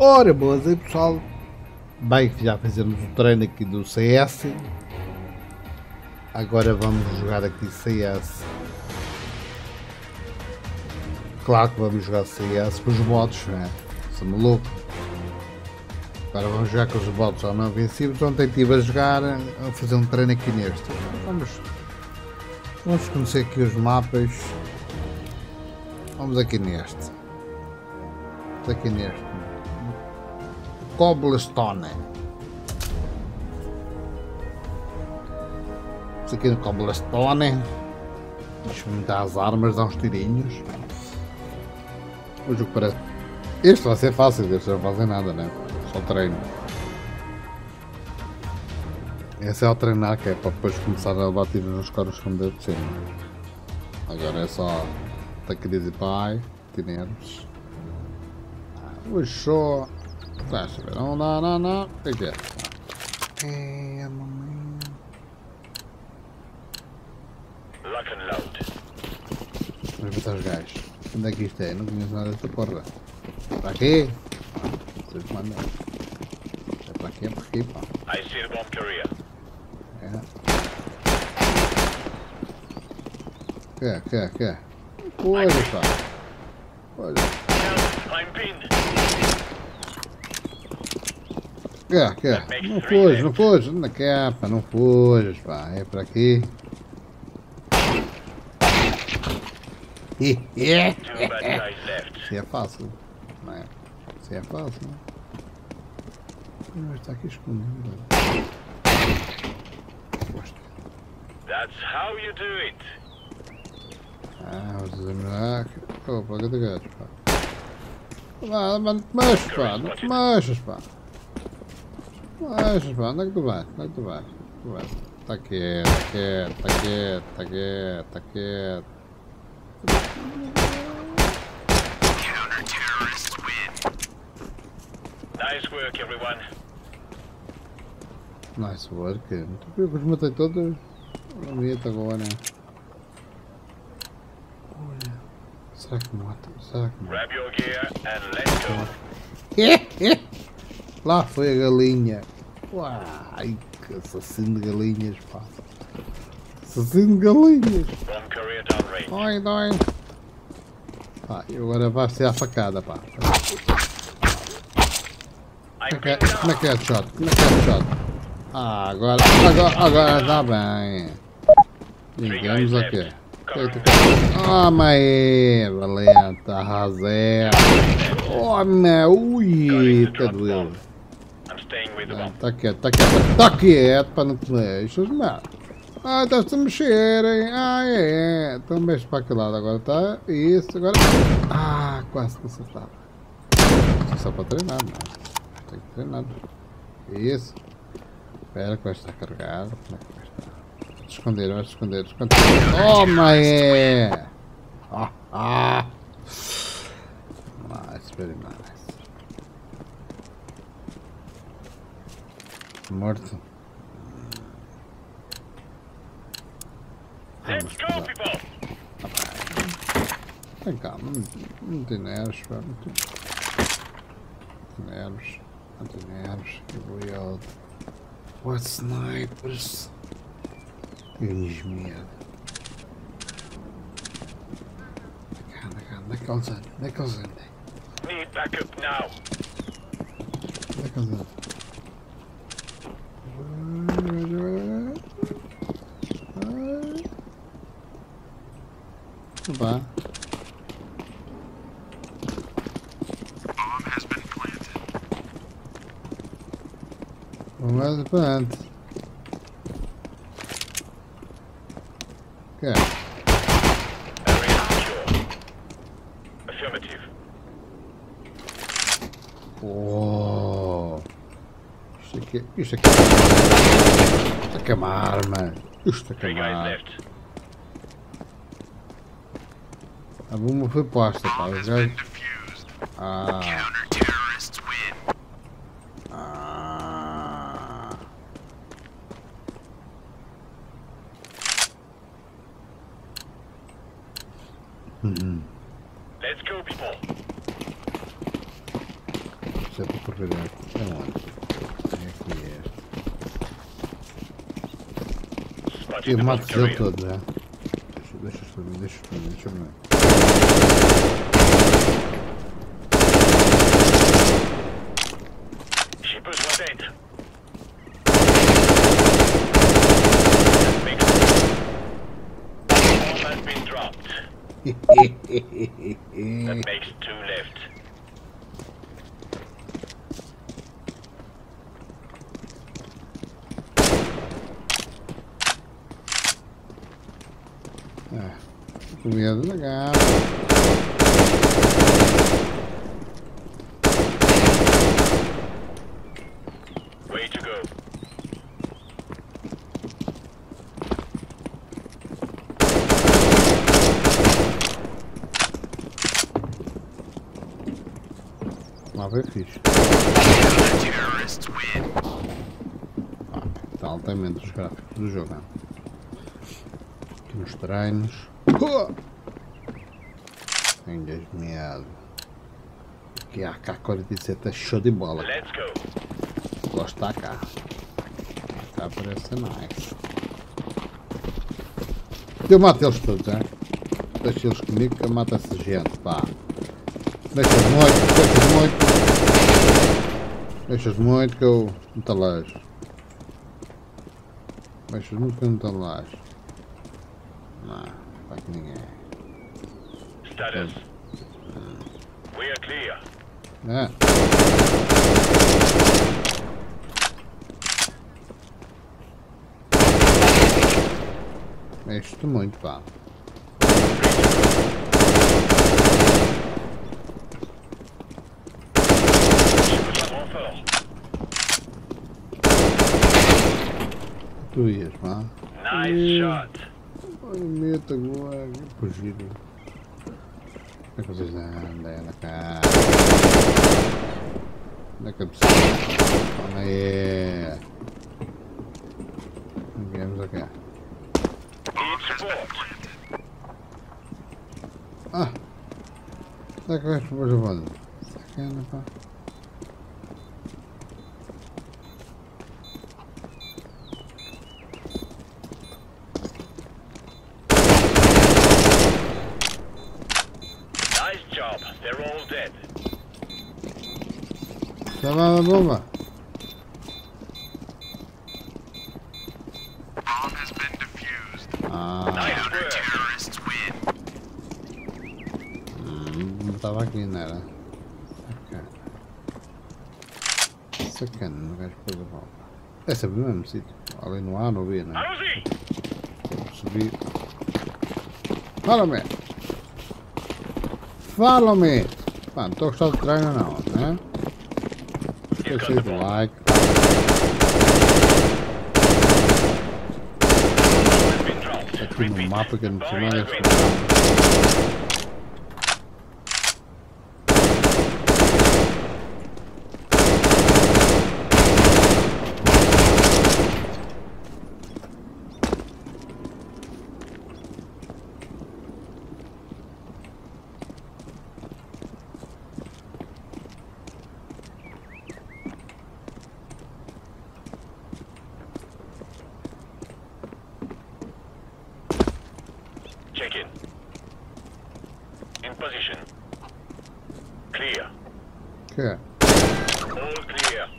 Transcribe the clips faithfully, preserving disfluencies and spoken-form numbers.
Ora, boas aí pessoal, bem que já fizemos o treino aqui do C S, agora vamos jogar aqui C S, claro que vamos jogar C S com os bots, não é? Sou maluco, agora vamos jogar com os bots ao não vencidos. Ontem estive a jogar, a fazer um treino aqui neste, vamos, vamos conhecer aqui os mapas, vamos aqui neste, vamos aqui neste. Cobblestone. Isso aqui no Cobblestone. Deixa-me dar as armas, dar uns tirinhos. O jogo parece. Este vai ser fácil, este não vai fazer nada, né? Só treino. Esse é o treinar, que é para depois começar a bater nos caras como deve ser. Agora é só. Tá querido pai, tineros. Hoje só. Não, não, não, não. O que é? É, mamãe. Lock and load. Vamos botar os gajos. Onde é que isto é? Não conheço nada desta porra. Para aqui? Vocês mandam. É para aqui, é para aqui, pá. I see the bomb carrier. É. Que, que, que. Olha, pá. Olha. I'm pinned. Cá, cá. Não foges, não foges, anda cá, pá, não foges, pá, é para aqui. Isso é fácil, não é? Isso é fácil, não é? Está aqui escondido. Gosto. That's how you do it. Ah, vamos desembrar. Opa, cadê o gajo, pá? Não te mexas, pá, não te mexas, pá. Mas, pá, onde é que tu vais? Onde é que tu vais? Tu vais. Tá quieto, tá quieto, tá quieto, tá quieto, tá quieto. Counter-terrorists win. Nice work, everyone. Nice work. Tu viu que os matei todos? Não me aguento agora. Olha. Será que mata? Será que mata? Grab your gear and let's go. Lá foi a galinha. Uai, que assassino de galinhas, pá. Assassino de galinhas. Dói, dói. Pá, e agora vai ser a facada, pá. Como é que é o shot? Como é que é o shot? Ah, agora, agora, agora está bem. Ligamos o quê? Oh, mas valente, arrasé. Oh, meu, ui, tá doido. Tá quieto, tá quieto, tá quieto, para não te mexas, não. Ah, estás-te a mexer, hein? Ah, é, é. Então mexe para aquele lado agora, tá? Isso, agora. Ah, quase que acertava. Isso é só para treinar, não. Tem que treinar. Isso. Espera que vai estar carregado. Como é que vai estar? Esconder, vai esconder, esconder. Oh, mãe! Ah, ah! Nice, very nice. Morto. Let's go, people! Vem cá, não tem nervos, pá. Não tem nervos. Não tem nervos. Que boiado. What snipers? Eles medo. Anda cá, anda cá, onde é que Onde é que eles andam? Need backup now. Onde é que eles andam? Opa. Bomb has been planted. Bomb has been planted. Yeah. Affirmative. Oh, isto aqui, isto aqui. Está a queimar, mano. Isto está a queimar. A bomba foi posta, pá. Ah. Let's go, people. já estou para ver aonde é que é este. Eu mato já todo, já. Deixa para mim, deixa para mim, deixa para mim. That makes two left. Ah, com medo da garra. Way to go. Ah, está altamente os gráficos do jogo. Né? Aqui nos treinos. Oh! Engasmeado. Aqui a A K quarenta e sete é show de bola. Gosto da A K. A K parece nice. Eu mato eles todos, hein? Deixa eles comigo que eu mato essa gente, pá. Deixas muito, deixas muito, deixas muito que eu me talajo. Deixas muito que eu me talajo. Não, não vai que ninguém. Status. We are clear. É. Deixas-te muito, pá. Tu ias, pá. Nice shot. Ai, meta agora. Por giro. Como é que vocês andam? Anda cá. Anda cá, pessoal. Olha aí. Viemos aqui. Ah. Será que vais para o Javão? Sacana, pá. Tá lá, bomba. Ah. Hum, não estava aqui, não era? Sacana. Sacana, não queres pôr a bomba. É sempre o mesmo sítio. Ali no A, no B, não é? Subi. Fala-me! Fala-me! Pá, não estou a gostar de treino, não, né? Deixa o like. Aqui no mapa que eu não tinha mais.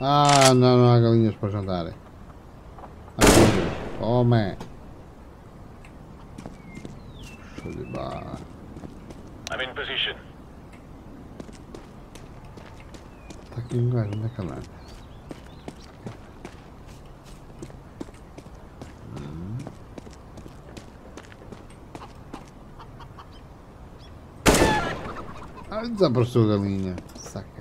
Ah, não, não há galinhas para jantar. Ai, homem. Show de bola. I'm in position. Está aqui um gajo, onde é que ela anda? Ah, desapareceu a galinha. Saca.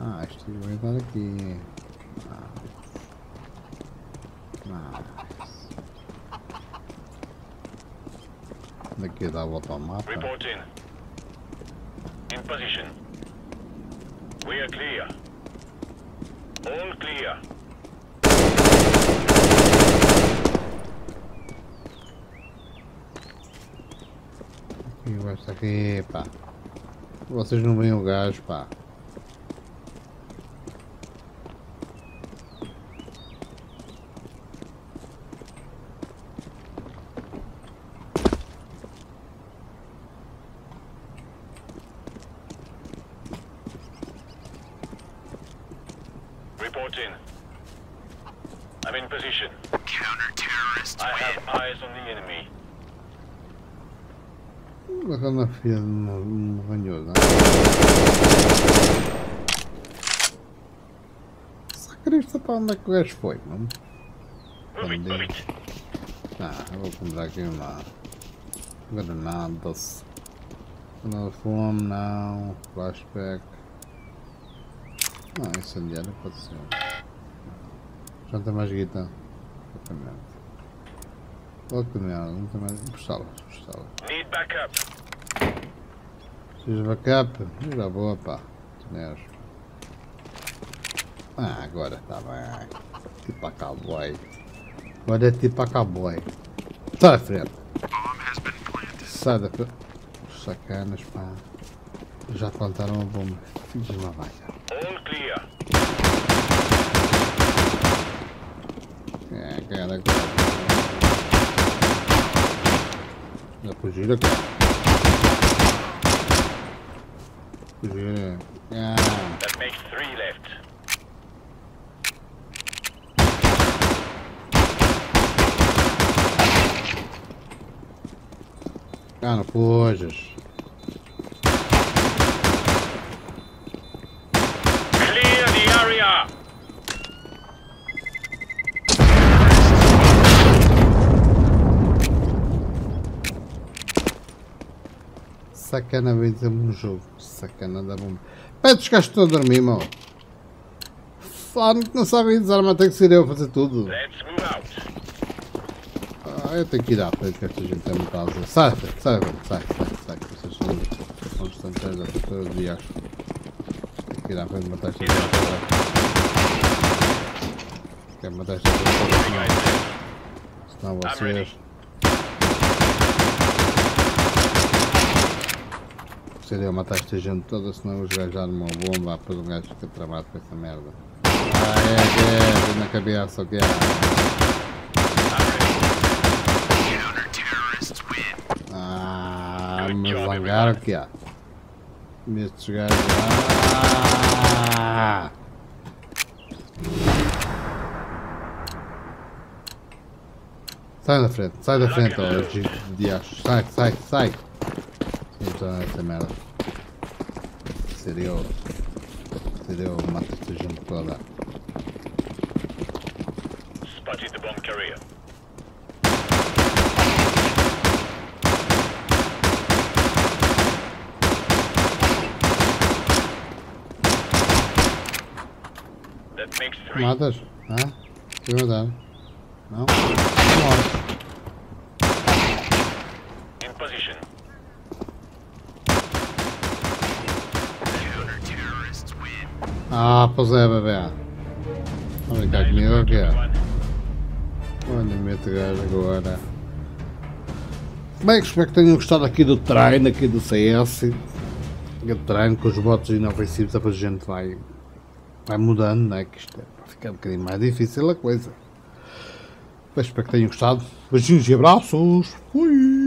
Ah, acho que vai estar aqui. Ah. Nice. Daqui dá a volta ao mapa. Report in. In position. We are clear. All clear. Aqui vai estar aqui, pá. Vocês não veem o gajo, pá. fourteen. I'm in position. Counter-terrorist I have eyes on the enemy. Bacana filha, não, não ganhou nada. Sacrista, para onde é que o gajo foi, mano? Ah, eu vou comprar aqui uma granadas. Não fome, não. Flashback. Não, incendiário pode ser. Já não tem mais guita. Puta merda. Puta merda, não tem mais. Puxá-las, puxá-las. Need backup. Preciso de backup? Já vou, pá. Ah, agora tá bem. Tipo a cowboy. Agora é tipo a cowboy. Sai da frente. Sai da frente. Sacanas, pá. Já plantaram a bomba. Filhos de uma vaca. All clear. É, cara. Já fugiram aqui. Fugiram. Ah. That makes three left. Ah, não fujas. Sacana, vendemos um jogo. Sacana da bomba. Pede os gajos todos a dormir, irmão. Falaram que não sabem desarmar, tem que ser eu a fazer tudo. Ah, eu tenho que ir à frente, que esta gente é muito alta. Sai, sai, sai, sai, sai, que vocês são constantes da futura de dias. Tenho que ir à frente, matar esta gente. Quero matar esta gente. Senão vocês. Seria eu matar esta gente toda, senão os gajos armam uma bomba, depois um gajo fica travado com essa merda. Ah, é, é, é na cabeça, o que é? Ah, me zangaram, o que é? Estes gajos. Ah! Sai da frente, sai da frente, ó, diacho. Sai, sai, sai! Essa merda seria eu, seria eu matar esta gente toda. Spotted the bomb carrier. That makes three. Matas? Hã? Que matar? Não? In position. Ah, pois é, bebê. Vamos brincar comigo ou o que é? Olha, mete gajo agora. Bem, espero que tenham gostado aqui do treino, aqui do C S. Eu treino com os bots inofensivos, depois a gente vai, vai mudando, né? Que isto é, fica um bocadinho mais difícil a coisa. Mas espero que tenham gostado. Beijinhos e abraços. Fui!